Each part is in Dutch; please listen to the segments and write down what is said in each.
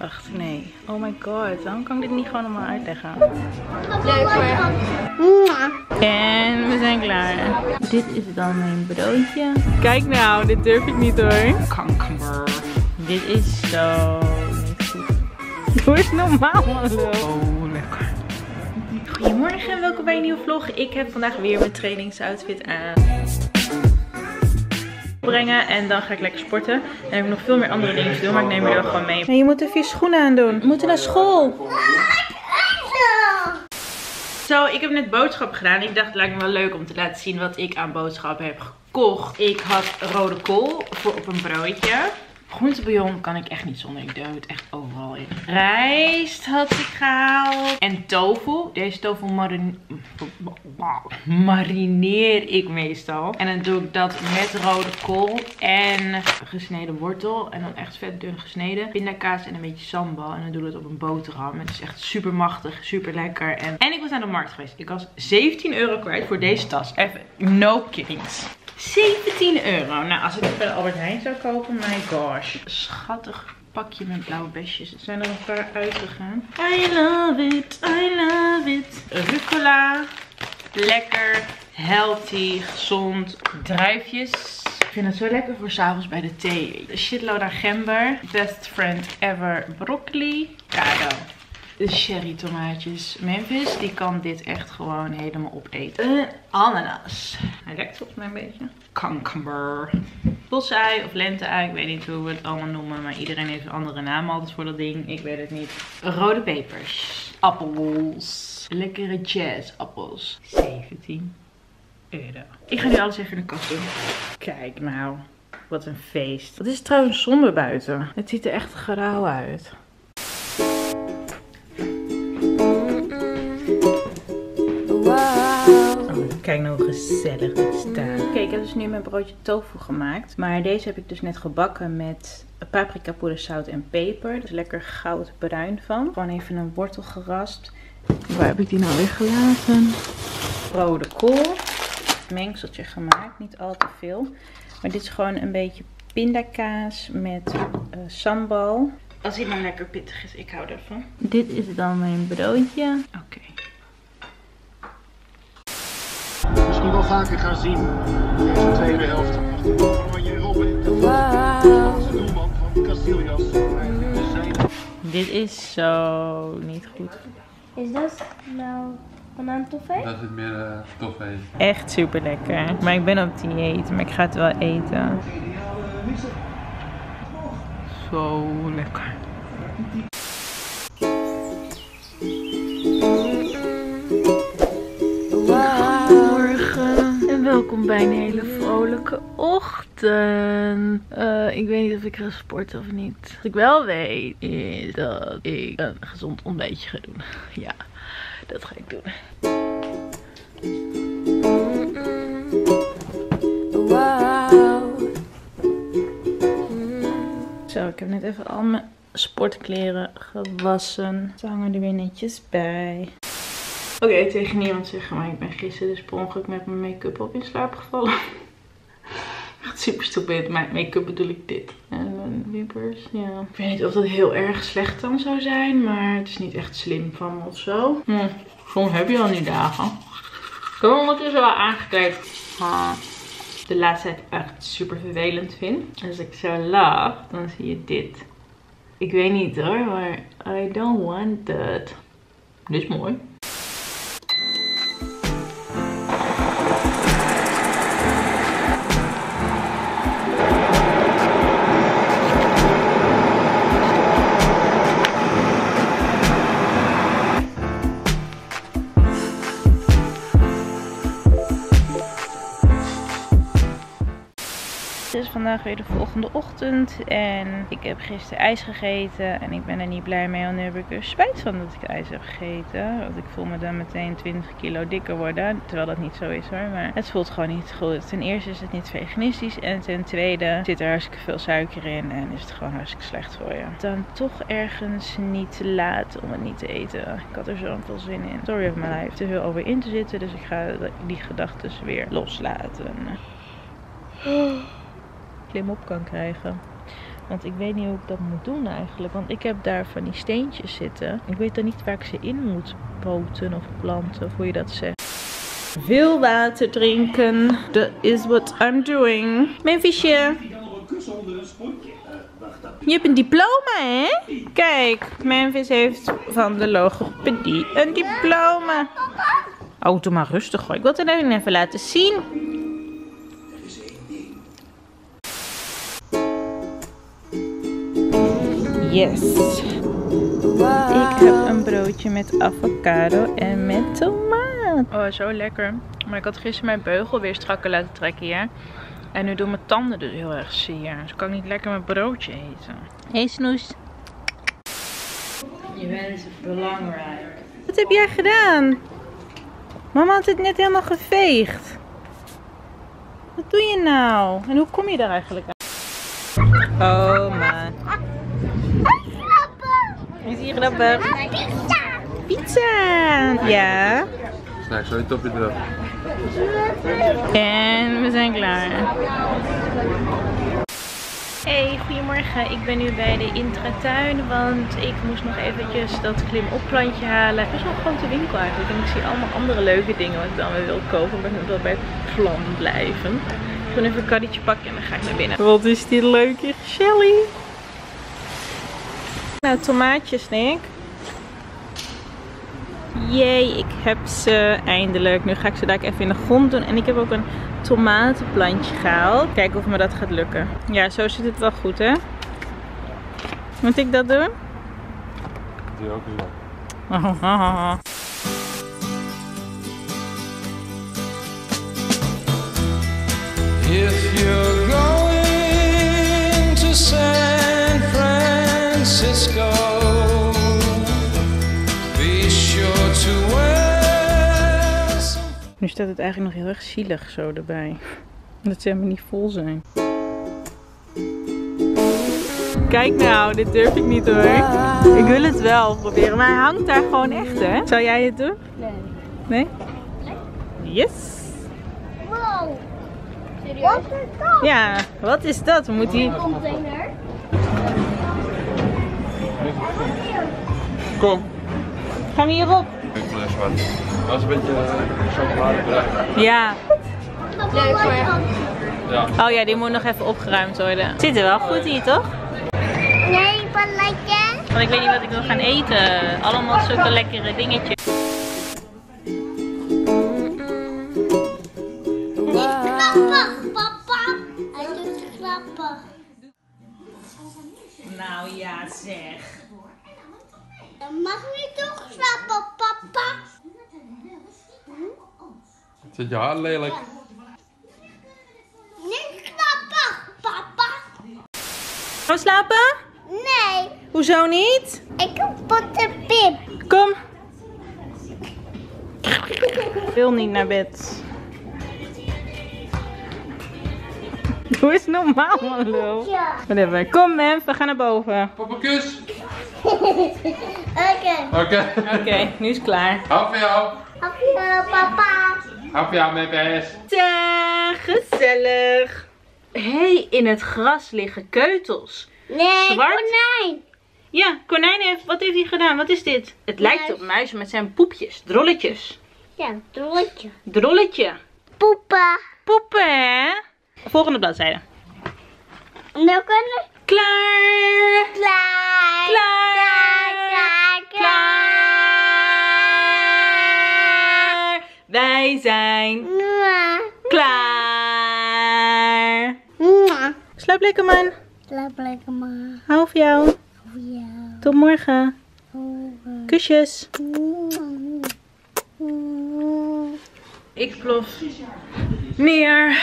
Wacht, nee. Oh my god, waarom kan ik dit niet gewoon allemaal uitleggen? Leuk hoor. En we zijn klaar. Dit is dan mijn broodje. Kijk nou, dit durf ik niet hoor. Kanker. Dit is zo... Doe eens normaal alsof. Oh, lekker. Goedemorgen en welkom bij een nieuwe vlog. Ik heb vandaag weer mijn trainingsoutfit aan. Brengen en dan ga ik lekker sporten. En dan heb ik nog veel meer andere dingen te doen, maar ik neem jullie wel gewoon mee. En je moet even je schoenen aandoen. We moeten naar school. Zo, ik heb net boodschappen gedaan. Ik dacht, het lijkt me wel leuk om te laten zien wat ik aan boodschappen heb gekocht. Ik had rode kool voor op een broodje. Groentebouillon kan ik echt niet zonder. Ik doe het echt overal in. Rijst had ik gehaald. En tofu. Deze tofu marineer ik meestal. En dan doe ik dat met rode kool en gesneden wortel. En dan echt vet dun gesneden. Pindakaas en een beetje sambal. En dan doe ik het op een boterham. Het is echt super machtig, super lekker. En ik was naar de markt geweest. Ik was €17 kwijt voor deze tas. Even, no kiddings. €17. Nou, als ik het bij de Albert Heijn zou kopen, my gosh. Schattig pakje met blauwe besjes. Er zijn er een paar uitgegaan. I love it, I love it. Rucola. Lekker, healthy, gezond. Druifjes. Ik vind het zo lekker voor 's avonds bij de thee. Shitload aan gember. Best friend ever. Broccoli. Kado. De cherry tomaatjes. Memphis, die kan dit echt gewoon helemaal opeten. Een ananas. Hij lekt volgens mij een beetje. Kanker. Bosei of lente-ei. Ik weet niet hoe we het allemaal noemen. Maar iedereen heeft een andere naam altijd voor dat ding. Ik weet het niet. Rode pepers. Appels. Lekkere jazzappels. €17. Ik ga nu alles even in de kast doen. Kijk nou. Wat een feest. Het is trouwens zonde buiten. Het ziet er echt grauw uit. Kijk nou hoe gezellig dit staat. Oké, ik heb dus nu mijn broodje tofu gemaakt. Maar deze heb ik dus net gebakken met paprika poeder, zout en peper. Er is lekker goudbruin van. Gewoon even een wortel geraspt. Waar heb ik die nou weer gelaten? Rode kool. Mengseltje gemaakt, niet al te veel. Maar dit is gewoon een beetje pindakaas met sambal. Als hij dan lekker pittig is, ik hou ervan. Dit is dan mijn broodje. Oké. Misschien wel vaker gaan zien deze tweede helft. Dit is zo niet goed. Is dat nou banaan-toffee? Dat is meer toffee. Echt super lekker. Maar ik ben op dieet, maar ik ga het wel eten. Zo lekker. Welkom bij een hele vrolijke ochtend. Ik weet niet of ik ga sporten of niet. Wat ik wel weet is dat ik een gezond ontbijtje ga doen. Ja, dat ga ik doen. Zo, ik heb net even al mijn sportkleren gewassen. Ze hangen er weer netjes bij. Oké, tegen niemand zeggen, maar ik ben gisteren dus per ongeluk met mijn make-up op in slaap gevallen. Echt super stupid. Mijn make-up bedoel ik dit. En mijn wimpers, ja. Ik weet niet of dat heel erg slecht dan zou zijn, maar het is niet echt slim van me of zo. Soms heb je al die dagen. Ik heb ondertussen wel aangekeken. De laatste tijd echt super vervelend vind. Als ik zo lach, dan zie je dit. Ik weet niet hoor, maar I don't want that. Dit is mooi. Het is vandaag weer de volgende ochtend en ik heb gisteren ijs gegeten en ik ben er niet blij mee, want nu heb ik er spijt van dat ik ijs heb gegeten. Want ik voel me dan meteen 20 kilo dikker worden, terwijl dat niet zo is hoor, maar het voelt gewoon niet goed. Ten eerste is het niet veganistisch en ten tweede zit er hartstikke veel suiker in en is het gewoon hartstikke slecht voor je. Dan toch ergens niet te laat om het niet te eten. Ik had er zo veel zin in. Sorry of mijn lijf te veel over in te zitten, dus ik ga die gedachten weer loslaten. Klim op kan krijgen. Want ik weet niet hoe ik dat moet doen eigenlijk. Want ik heb daar van die steentjes zitten. Ik weet dan niet waar ik ze in moet poten of planten. Of hoe je dat zegt. Veel water drinken. Dat is what I'm doing. Mijn visje. Je hebt een diploma, hè? Kijk, Memphis heeft van de logopedie een diploma. Oh, doe maar rustig hoor. Ik wil het alleen even laten zien. Yes. Ik heb een broodje met avocado en met tomaat. Oh, zo lekker. Maar ik had gisteren mijn beugel weer strakker laten trekken, ja. En nu doen mijn tanden dus heel erg zeer. Dus kan ik niet lekker mijn broodje eten. Hé, snoes. Je bent belangrijk. Wat heb jij gedaan? Mama had het net helemaal geveegd. Wat doe je nou? En hoe kom je daar eigenlijk aan? Oh man. Is hier grappig? Pizza! Pizza! Ja. Snij zo je topje erop. En we zijn klaar. Hey, goedemorgen. Ik ben nu bij de Intratuin, want ik moest nog eventjes dat klimopplantje halen. Het is nog gewoon de winkel eigenlijk en ik zie allemaal andere leuke dingen wat ik dan weer wil kopen, maar ik moet wel bij het plan blijven. Ik ga even een karretje pakken en dan ga ik naar binnen. Wat is die leuke Shelly? Nou, tomaatjes, Nick. Jee, ik heb ze eindelijk. Nu ga ik ze daar even in de grond doen. En ik heb ook een tomatenplantje gehaald. Kijken of me dat gaat lukken. Ja, zo zit het wel goed, hè? Moet ik dat doen? Die ook niet. Oh. If you're going to San Francisco. Nu staat het eigenlijk nog heel erg zielig zo erbij. Dat ze helemaal niet vol zijn. Kijk nou, dit durf ik niet hoor. Ik wil het wel proberen, maar hij hangt daar gewoon echt, hè? Zou jij het doen? Nee. Nee? Yes! Wow! Serieus? Wat is dat? Ja, wat is dat? We moeten hier... container. Kom. Gaan we hierop? Dat is een beetje chocoladebereik. Ja. Leuk hoor. Ja. Oh ja, die moet nog even opgeruimd worden. Het zit er wel goed hier, toch? Nee, palletje. Want ik weet niet wat ik wil gaan eten. Allemaal zulke lekkere dingetjes. Niet grappig, papa. Hij doet grappig. Nou ja, zeg. Dat mag niet toch grappig, papa. Zit je haar lelijk? Niet slapen, papa. Gaan we slapen? Nee. Hoezo niet? Ik heb pottenpip. Kom. Ik wil niet naar bed. Doe eens normaal, man, lul. Whatever. Kom, man, we gaan naar boven. Papa, kus. Oké, nu is het klaar. Hou van jou. Hou van jou, papa. Hou van jou, Memphis. Tja, gezellig. Hey, in het gras liggen keutels. Nee, zwart. Konijn. Ja, konijn heeft, wat heeft hij gedaan? Wat is dit? Het muis. Lijkt op muizen met zijn poepjes, drolletjes. Ja, drolletje. Drolletje. Poepen. Poepen, hè? Volgende bladzijde. Nou kunnen. Klaar. Klaar. Klaar. Wij zijn klaar. Slaap lekker man. Slaap lekker man. Hou van jou. Tot morgen. Kusjes. Ik plof neer.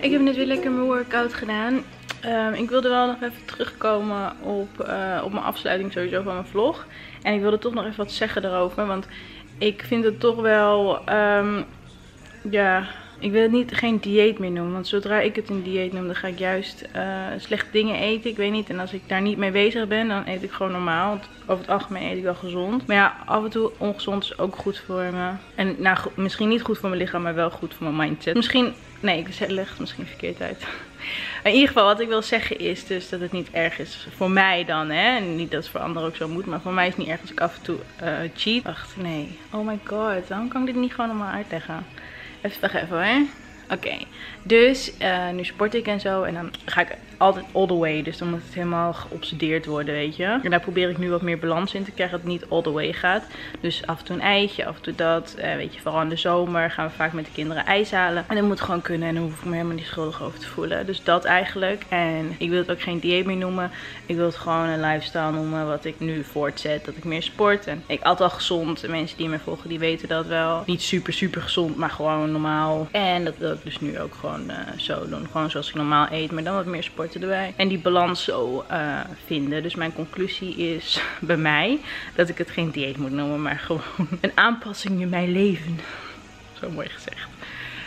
Ik heb net weer lekker mijn workout gedaan. Ik wilde wel nog even terugkomen op mijn afsluiting sowieso van mijn vlog. En ik wilde toch nog even wat zeggen daarover. Want ik vind het toch wel... ja... Ik wil het geen dieet meer noemen, want zodra ik het een dieet noem, dan ga ik juist slecht dingen eten. Ik weet niet, en als ik daar niet mee bezig ben, dan eet ik gewoon normaal. Want over het algemeen eet ik wel gezond. Maar ja, af en toe ongezond is ook goed voor me. En nou, misschien niet goed voor mijn lichaam, maar wel goed voor mijn mindset. Misschien, nee, ik leg het misschien verkeerd uit. In ieder geval, wat ik wil zeggen is dus dat het niet erg is voor mij dan, hè. Niet dat het voor anderen ook zo moet, maar voor mij is het niet erg als ik af en toe cheat. Wacht, nee. Oh my god, waarom kan ik dit niet gewoon normaal uitleggen? Even, hè. Oké. Dus nu sport ik en zo. En dan ga ik altijd all the way. Dus dan moet het helemaal geobsedeerd worden, weet je. En daar probeer ik nu wat meer balans in te krijgen. Dat het niet all the way gaat. Dus af en toe een eitje, af en toe dat. Weet je, vooral in de zomer gaan we vaak met de kinderen ijs halen. En dat moet gewoon kunnen. En dan hoef ik me helemaal niet schuldig over te voelen. Dus dat eigenlijk. En ik wil het ook geen dieet meer noemen. Ik wil het gewoon een lifestyle noemen. Wat ik nu voortzet. Dat ik meer sport. En ik at al gezond. De mensen die me volgen, die weten dat wel. Niet super, super gezond. Maar gewoon normaal. En dat wil ik dus nu ook gewoon zo doen. Gewoon zoals ik normaal eet. Maar dan wat meer sporten erbij. En die balans zo vinden. Dus mijn conclusie is bij mij dat ik het geen dieet moet noemen. Maar gewoon een aanpassing in mijn leven. Zo mooi gezegd.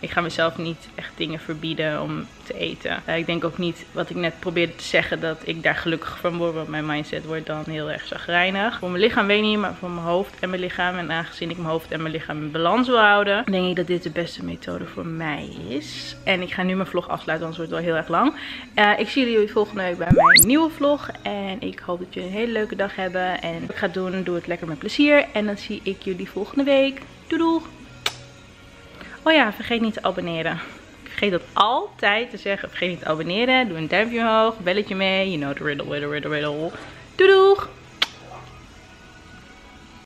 Ik ga mezelf niet echt dingen verbieden om te eten. Ik denk ook niet, wat ik net probeerde te zeggen, dat ik daar gelukkig van word. Want mijn mindset wordt dan heel erg chagrijnig. Voor mijn lichaam weet ik niet, maar voor mijn hoofd en mijn lichaam. En aangezien ik mijn hoofd en mijn lichaam in balans wil houden, denk ik dat dit de beste methode voor mij is. En ik ga nu mijn vlog afsluiten, anders wordt het wel heel erg lang. Ik zie jullie volgende week bij mijn nieuwe vlog. En ik hoop dat jullie een hele leuke dag hebben. En wat ik ga doen, doe het lekker met plezier. En dan zie ik jullie volgende week. Doei doei! Oh ja, vergeet niet te abonneren. Ik vergeet dat altijd te zeggen. Vergeet niet te abonneren. Doe een duimpje omhoog. Belletje mee. You know the riddle. Doei doeg.